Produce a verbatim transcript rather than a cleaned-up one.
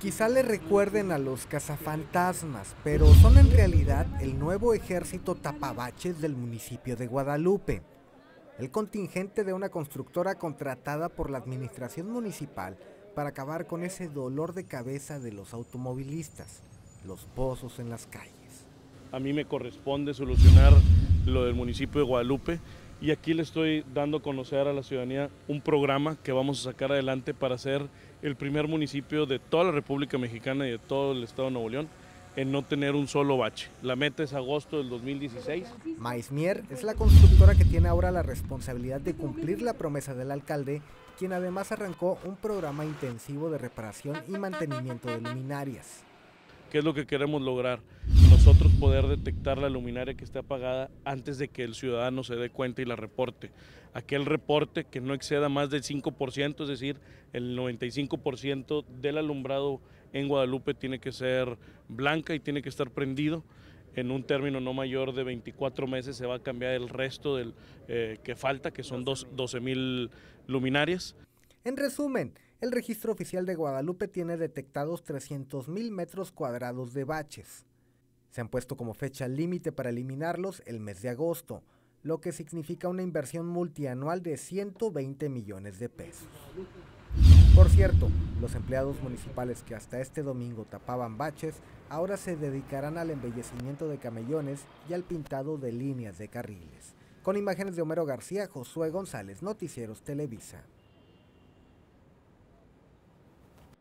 Quizá le recuerden a los cazafantasmas, pero son en realidad el nuevo ejército tapabaches del municipio de Guadalupe. El contingente de una constructora contratada por la administración municipal para acabar con ese dolor de cabeza de los automovilistas, los pozos en las calles. A mí me corresponde solucionar lo del municipio de Guadalupe y aquí le estoy dando a conocer a la ciudadanía un programa que vamos a sacar adelante para ser el primer municipio de toda la República Mexicana y de todo el estado de Nuevo León en no tener un solo bache. La meta es agosto del dos mil dieciséis. Maizmier es la constructora que tiene ahora la responsabilidad de cumplir la promesa del alcalde, quien además arrancó un programa intensivo de reparación y mantenimiento de luminarias. ¿Qué es lo que queremos lograr? Nosotros poder detectar la luminaria que está apagada antes de que el ciudadano se dé cuenta y la reporte. Aquel reporte que no exceda más del cinco por ciento, es decir, el noventa y cinco por ciento del alumbrado en Guadalupe tiene que ser blanca y tiene que estar prendido. En un término no mayor de veinticuatro meses se va a cambiar el resto del, eh, que falta, que son doce mil luminarias. En resumen, el registro oficial de Guadalupe tiene detectados trescientos mil metros cuadrados de baches. Se han puesto como fecha límite para eliminarlos el mes de agosto, lo que significa una inversión multianual de ciento veinte millones de pesos. Por cierto, los empleados municipales que hasta este domingo tapaban baches, ahora se dedicarán al embellecimiento de camellones y al pintado de líneas de carriles. Con imágenes de Homero García, Josué González, Noticieros Televisa.